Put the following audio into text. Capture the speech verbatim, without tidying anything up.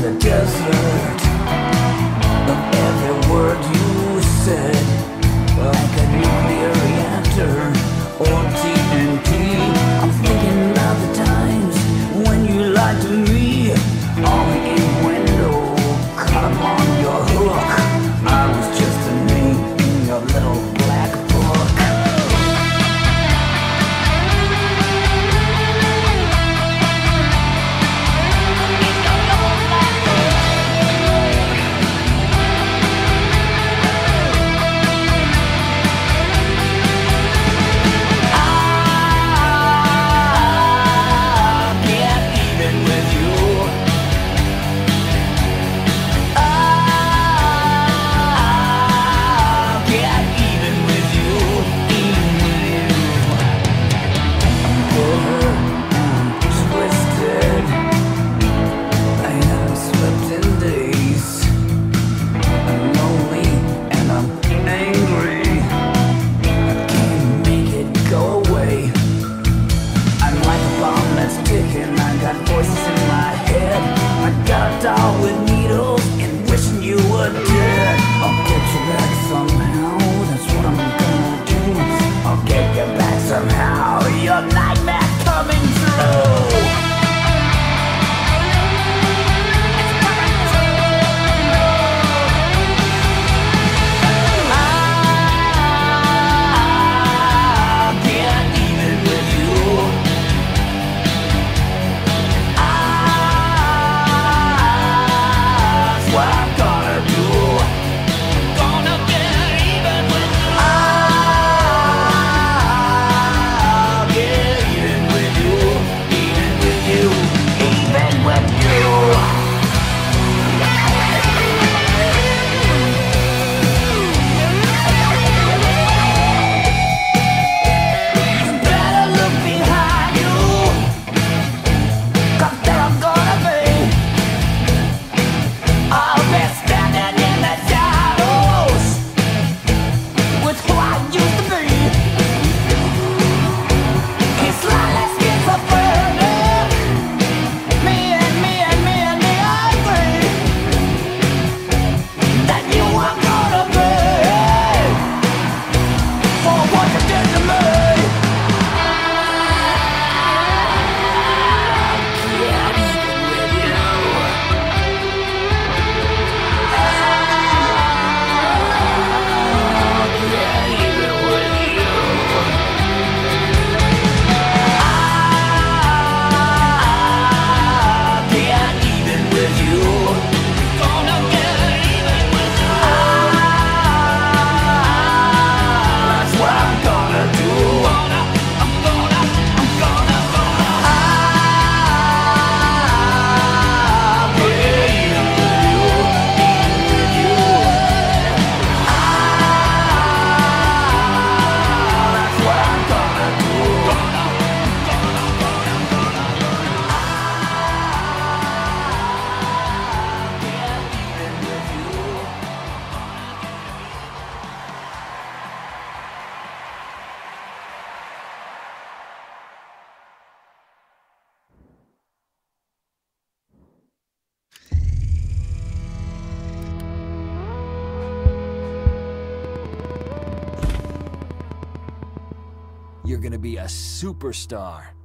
The desert of every word you said, like a nuclear reactor or T N T. I'm thinking about the times when you lied to me. On the innuendo, caught on your hook. I was just a name in your little black book. Somehow your nightmare's coming true. You're gonna be a superstar.